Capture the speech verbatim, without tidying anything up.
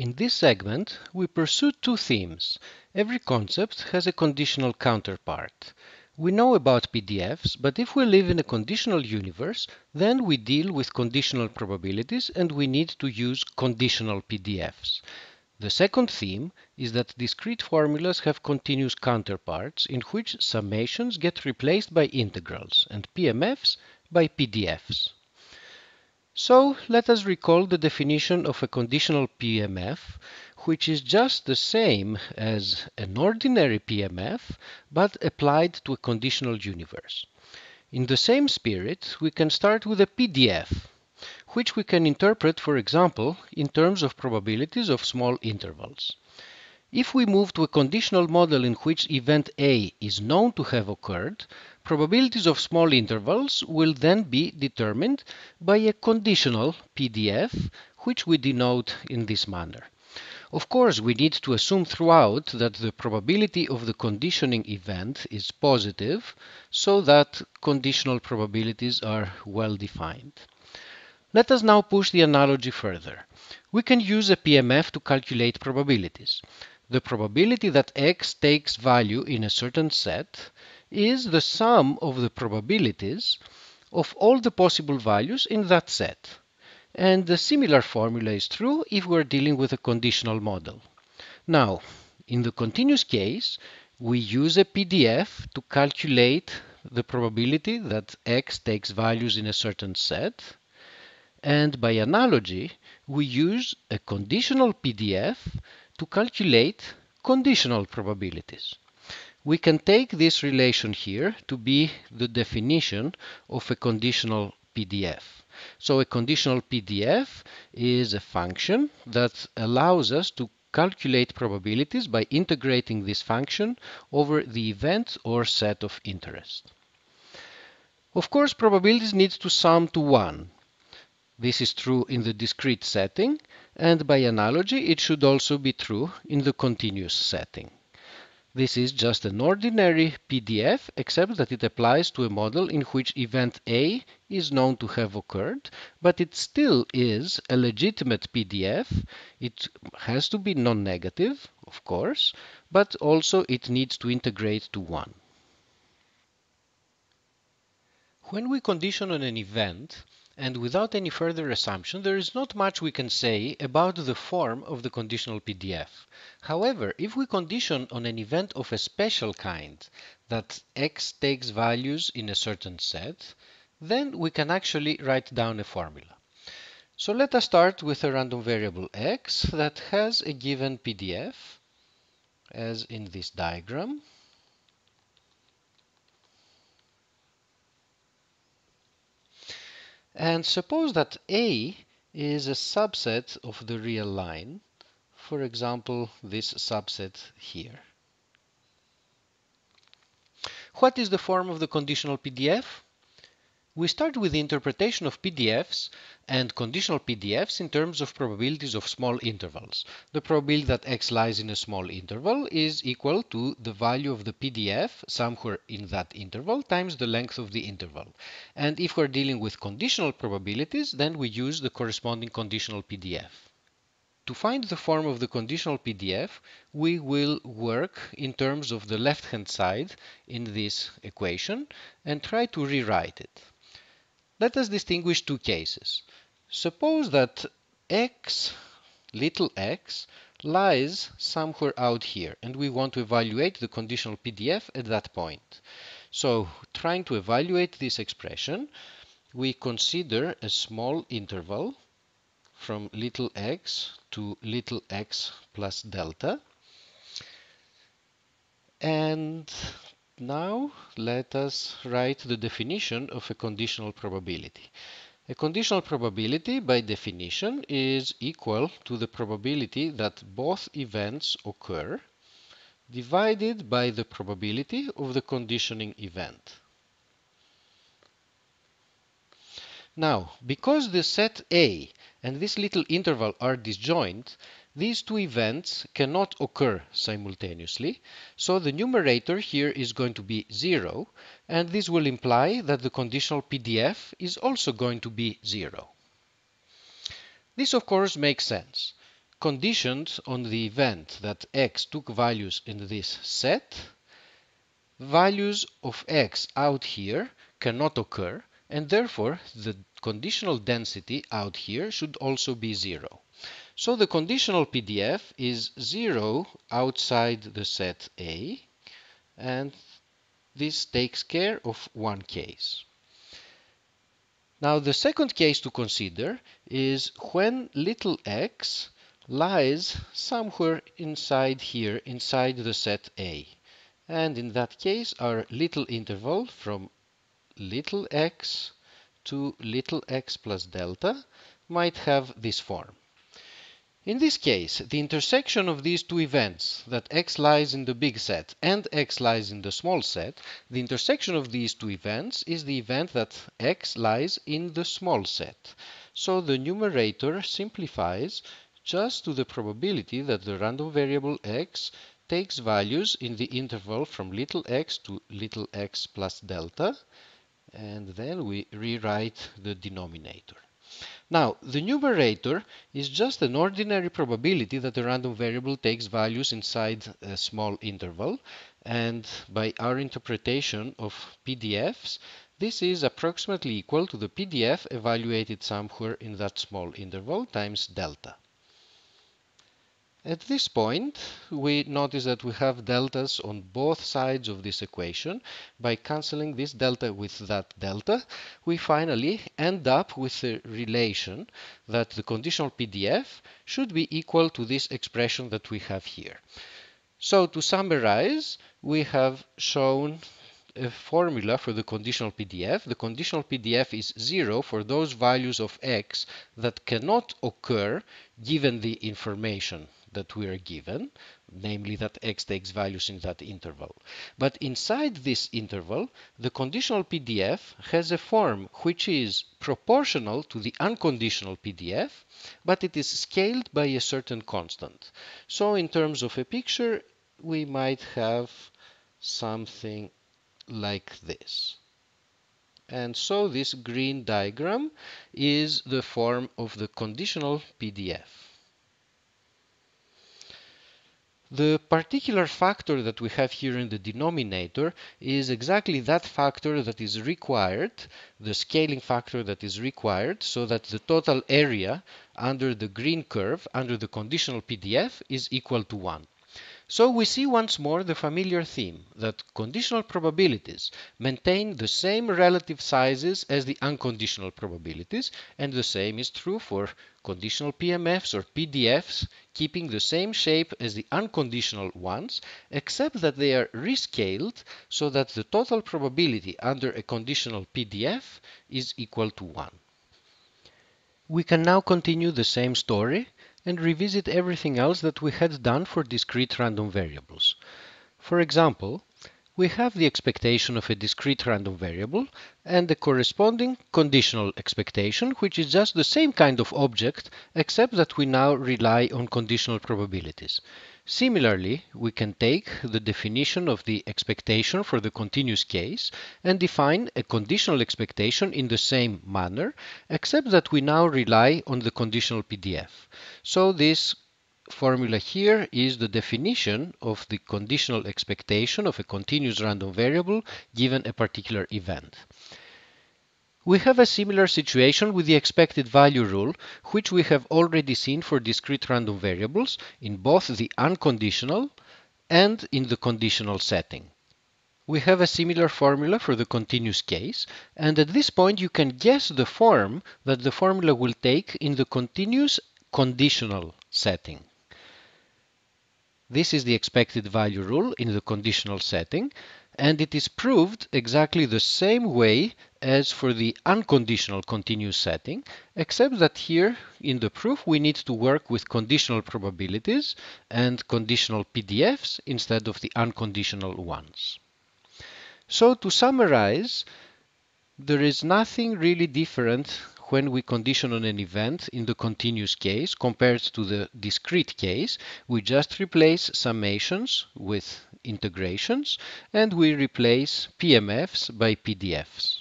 In this segment, we pursue two themes. Every concept has a conditional counterpart. We know about P D Fs, but if we live in a conditional universe, then we deal with conditional probabilities and we need to use conditional P D Fs. The second theme is that discrete formulas have continuous counterparts in which summations get replaced by integrals and P M Fs by P D Fs. So, let us recall the definition of a conditional P M F, which is just the same as an ordinary P M F, but applied to a conditional universe. In the same spirit, we can start with a P D F, which we can interpret, for example, in terms of probabilities of small intervals. If we move to a conditional model in which event A is known to have occurred, probabilities of small intervals will then be determined by a conditional P D F, which we denote in this manner. Of course, we need to assume throughout that the probability of the conditioning event is positive, so that conditional probabilities are well defined. Let us now push the analogy further. We can use a P M F to calculate probabilities. The probability that X takes value in a certain set is the sum of the probabilities of all the possible values in that set. And the similar formula is true if we are dealing with a conditional model. Now, in the continuous case, we use a P D F to calculate the probability that X takes values in a certain set. And by analogy, we use a conditional P D F to calculate conditional probabilities. We can take this relation here to be the definition of a conditional P D F. So a conditional P D F is a function that allows us to calculate probabilities by integrating this function over the event or set of interest. Of course, probabilities need to sum to one. This is true in the discrete setting, and by analogy, it should also be true in the continuous setting. This is just an ordinary P D F, except that it applies to a model in which event A is known to have occurred, but it still is a legitimate P D F. It has to be non-negative, of course, but also it needs to integrate to one. When we condition on an event, and without any further assumption, there is not much we can say about the form of the conditional P D F. However, if we condition on an event of a special kind, that X takes values in a certain set, then we can actually write down a formula. So let us start with a random variable X that has a given P D F, as in this diagram. And suppose that A is a subset of the real line, for example, this subset here. What is the form of the conditional P D F? We start with the interpretation of P D Fs and conditional P D Fs in terms of probabilities of small intervals. The probability that X lies in a small interval is equal to the value of the P D F somewhere in that interval times the length of the interval. And if we're dealing with conditional probabilities, then we use the corresponding conditional P D F. To find the form of the conditional P D F, we will work in terms of the left-hand side in this equation and try to rewrite it. Let us distinguish two cases. Suppose that X, little x, lies somewhere out here, and we want to evaluate the conditional P D F at that point. So, trying to evaluate this expression, we consider a small interval from little x to little x plus delta. And now, let us write the definition of a conditional probability. A conditional probability, by definition, is equal to the probability that both events occur divided by the probability of the conditioning event. Now, because the set A and this little interval are disjoint, these two events cannot occur simultaneously, so the numerator here is going to be zero, and this will imply that the conditional P D F is also going to be zero. This, of course, makes sense. conditions on the event that x took values in this set, values of x out here cannot occur, and therefore the conditional density out here should also be zero. So the conditional P D F is zero outside the set A, and this takes care of one case. Now the second case to consider is when little x lies somewhere inside here, inside the set A. And in that case our little interval from little x to little x plus delta might have this form. In this case, the intersection of these two events, that x lies in the big set and x lies in the small set, the intersection of these two events is the event that x lies in the small set. So the numerator simplifies just to the probability that the random variable x takes values in the interval from little x to little x plus delta, and then we rewrite the denominator. Now, the numerator is just an ordinary probability that a random variable takes values inside a small interval, and by our interpretation of P D Fs, this is approximately equal to the P D F evaluated somewhere in that small interval times delta. At this point, we notice that we have deltas on both sides of this equation. By cancelling this delta with that delta, we finally end up with a relation that the conditional P D F should be equal to this expression that we have here. So, to summarize, we have shown a formula for the conditional P D F. The conditional P D F is zero for those values of x that cannot occur given the information that we are given, namely that x takes values in that interval. But inside this interval, the conditional P D F has a form which is proportional to the unconditional P D F, but it is scaled by a certain constant. So in terms of a picture, we might have something like this. And so this green diagram is the form of the conditional P D F. The particular factor that we have here in the denominator is exactly that factor that is required, the scaling factor that is required, so that the total area under the green curve, under the conditional P D F, is equal to one. So we see once more the familiar theme, that conditional probabilities maintain the same relative sizes as the unconditional probabilities, and the same is true for conditional P M Fs or P D Fs, keeping the same shape as the unconditional ones, except that they are rescaled so that the total probability under a conditional P D F is equal to one. We can now continue the same story and revisit everything else that we had done for discrete random variables. For example, we have the expectation of a discrete random variable and the corresponding conditional expectation, which is just the same kind of object, except that we now rely on conditional probabilities. Similarly, we can take the definition of the expectation for the continuous case and define a conditional expectation in the same manner, except that we now rely on the conditional P D F. So this formula here is the definition of the conditional expectation of a continuous random variable given a particular event. We have a similar situation with the expected value rule, which we have already seen for discrete random variables in both the unconditional and in the conditional setting. We have a similar formula for the continuous case, and at this point you can guess the form that the formula will take in the continuous conditional setting. This is the expected value rule in the conditional setting, and it is proved exactly the same way as for the unconditional continuous setting, except that here in the proof we need to work with conditional probabilities and conditional P D Fs instead of the unconditional ones. So to summarize, there is nothing really different when we condition on an event in the continuous case compared to the discrete case. We just replace summations with integrations, and we replace P M Fs by P D Fs.